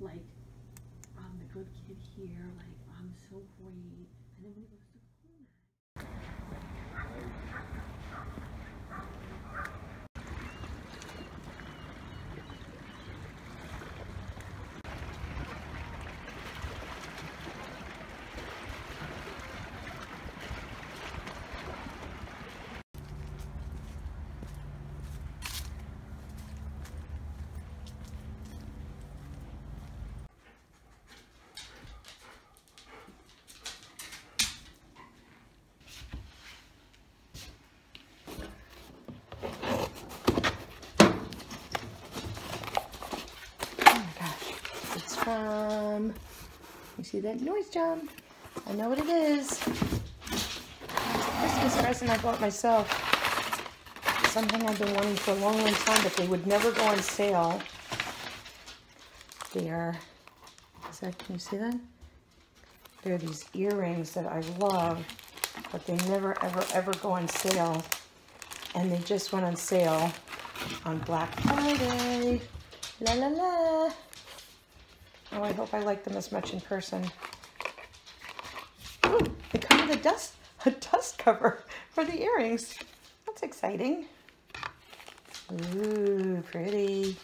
like, I'm the good kid here, like, I'm so great. And then when it goes to school you see that noise job? I know what it is. It's a Christmas present I bought myself. Something I've been wanting for a long, long time, but they would never go on sale. They are, is that, can you see that? They're these earrings that I love, but they never, ever, ever go on sale. And they just went on sale on Black Friday. La la la. Oh, I hope I like them as much in person. Ooh, they come with a dust cover for the earrings. That's exciting. Ooh, pretty.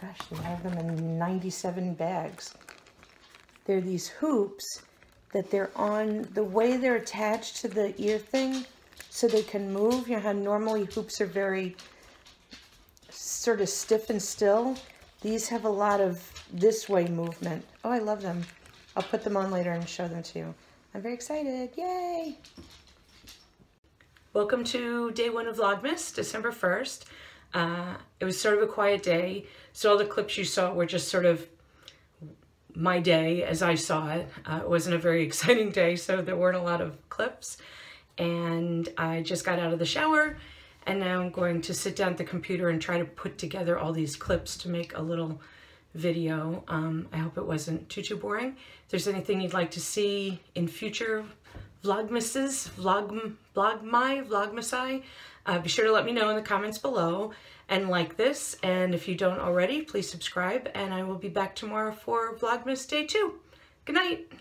Gosh, they have them in 97 bags. They're these hoops that they're on, the way they're attached to the ear thing, so they can move. You know how normally hoops are very sort of stiff and still? These have a lot of this way movement. Oh, I love them. I'll put them on later and show them to you. I'm very excited, yay! Welcome to day one of Vlogmas, December 1st. It was sort of a quiet day, so all the clips you saw were just sort of my day as I saw it. It wasn't a very exciting day, so there weren't a lot of clips. And I just got out of the shower, and now I'm going to sit down at the computer and try to put together all these clips to make a little video. I hope it wasn't too boring. If there's anything you'd like to see in future Vlogmases, Vlogmasi, be sure to let me know in the comments below, and like this, and if you don't already, please subscribe, and I will be back tomorrow for Vlogmas Day 2. Good night!